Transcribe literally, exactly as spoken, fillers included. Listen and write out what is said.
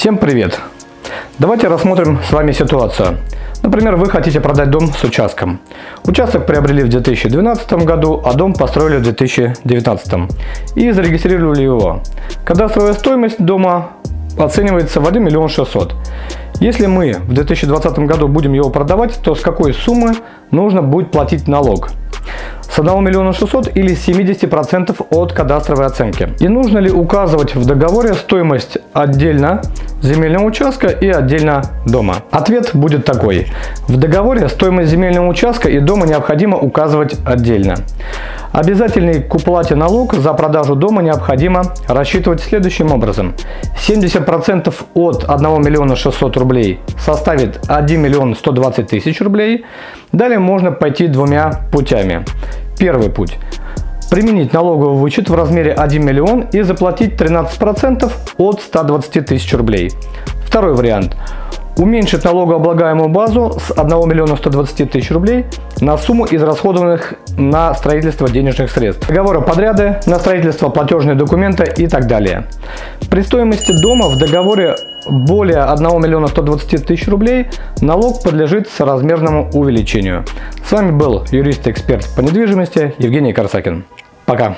Всем привет! Давайте рассмотрим с вами ситуацию. Например, вы хотите продать дом с участком. Участок приобрели в две тысячи двенадцатом году, а дом построили в две тысячи девятнадцатом и зарегистрировали его. Кадастровая стоимость дома оценивается в один миллион шестьсот тысяч. Если мы в две тысячи двадцатом году будем его продавать, то с какой суммы нужно будет платить налог? С одного миллиона шестисот тысяч или семидесяти процентов от кадастровой оценки. И нужно ли указывать в договоре стоимость отдельно земельного участка и отдельно дома? Ответ будет такой. В договоре стоимость земельного участка и дома необходимо указывать отдельно. Обязательный к уплате налог за продажу дома необходимо рассчитывать следующим образом. семьдесят процентов от одного миллиона шестисот тысяч рублей составит один миллион сто двадцать тысяч рублей. Далее можно пойти двумя путями. Первый путь. Применить налоговый вычет в размере один миллион и заплатить тринадцать процентов от ста двадцати тысяч рублей. Второй вариант. Уменьшить налогооблагаемую базу с одного миллиона ста двадцати тысяч рублей на сумму израсходованных на строительство денежных средств, договоры подряда, на строительство, платежные документы и так далее. При стоимости дома в договоре более одного миллиона ста двадцати тысяч рублей налог подлежит соразмерному увеличению. С вами был юрист-эксперт по недвижимости Евгений Карсакин. Пока!